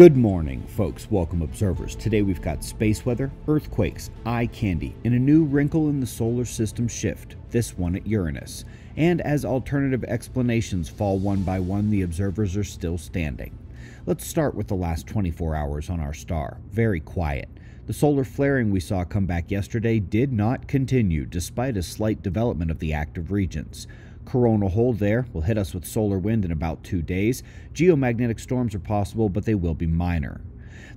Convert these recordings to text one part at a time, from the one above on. Good morning, folks. Welcome, observers. Today we've got space weather, earthquakes, eye candy, and a new wrinkle in the solar system shift, this one at Uranus. And as alternative explanations fall one by one, the observers are still standing. Let's start with the last 24 hours on our star. Very quiet. The solar flaring we saw come back yesterday did not continue, despite a slight development of the active regions. Coronal hole there will hit us with solar wind in about 2 days. Geomagnetic storms are possible, but they will be minor.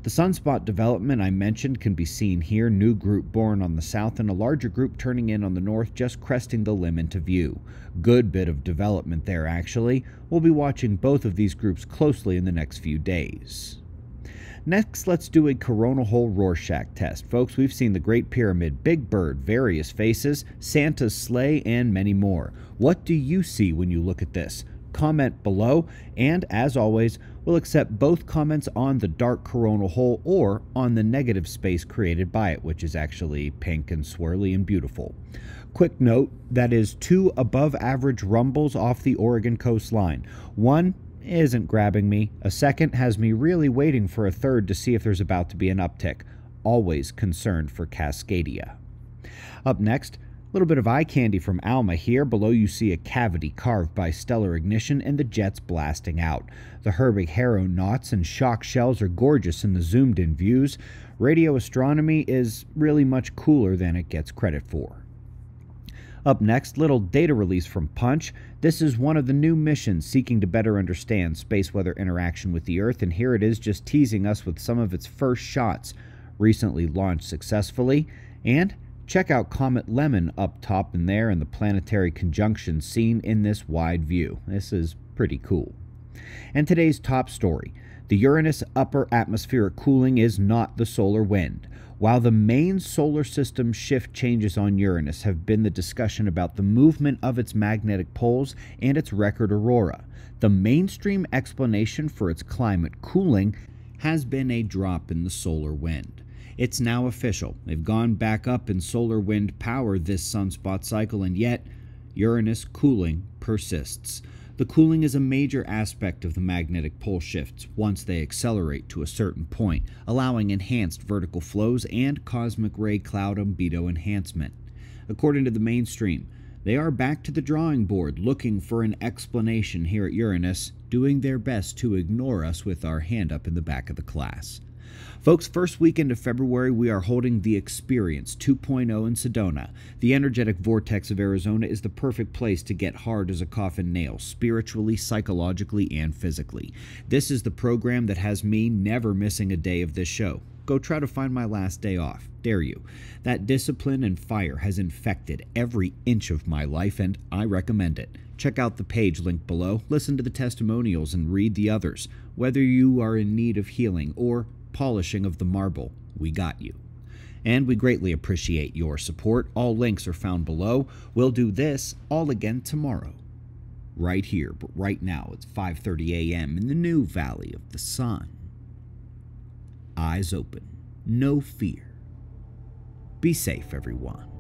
The sunspot development I mentioned can be seen here, new group born on the south and a larger group turning in on the north, just cresting the limb into view. Good bit of development there, actually. We'll be watching both of these groups closely in the next few days. Next, let's do a coronal hole Rorschach test. Folks, we've seen the Great Pyramid, Big Bird, various faces, Santa's sleigh, and many more. What do you see when you look at this? Comment below, and as always, we'll accept both comments on the dark coronal hole or on the negative space created by it, which is actually pink and swirly and beautiful. Quick note, that is 2 above average rumbles off the Oregon coastline. One isn't grabbing me. A second has me really waiting for a third to see if there's about to be an uptick. Always concerned for Cascadia. Up next, a little bit of eye candy from Alma here. Below you see a cavity carved by stellar ignition and the jets blasting out. The Herbig-Haro knots and shock shells are gorgeous in the zoomed-in views. Radio astronomy is really much cooler than it gets credit for. Up next, little data release from Punch. This is one of the new missions seeking to better understand space weather interaction with the Earth, and here it is just teasing us with some of its first shots, recently launched successfully. And check out Comet Lemon up top in there and the planetary conjunction seen in this wide view. This is pretty cool. And today's top story. The Uranus upper atmospheric cooling is not the solar wind. While the main solar system shift changes on Uranus have been the discussion about the movement of its magnetic poles and its record aurora, the mainstream explanation for its climate cooling has been a drop in the solar wind. It's now official. They've gone back up in solar wind power this sunspot cycle, and yet Uranus cooling persists. The cooling is a major aspect of the magnetic pole shifts once they accelerate to a certain point, allowing enhanced vertical flows and cosmic ray cloud albedo enhancement. According to the mainstream, they are back to the drawing board looking for an explanation here at Uranus, doing their best to ignore us with our hand up in the back of the class. Folks, first weekend of February, we are holding the Experience 2.0 in Sedona. The energetic vortex of Arizona is the perfect place to get hard as a coffin nail, spiritually, psychologically, and physically. This is the program that has me never missing a day of this show. Go try to find my last day off. Dare you. That discipline and fire has infected every inch of my life, and I recommend it. Check out the page linked below, listen to the testimonials, and read the others. Whether you are in need of healing or polishing of the marble, we got you. And we greatly appreciate your support. All links are found below. We'll do this all again tomorrow, right here, but right now it's 5:30 a.m. in the new Valley of the Sun. Eyes open, no fear. Be safe, everyone.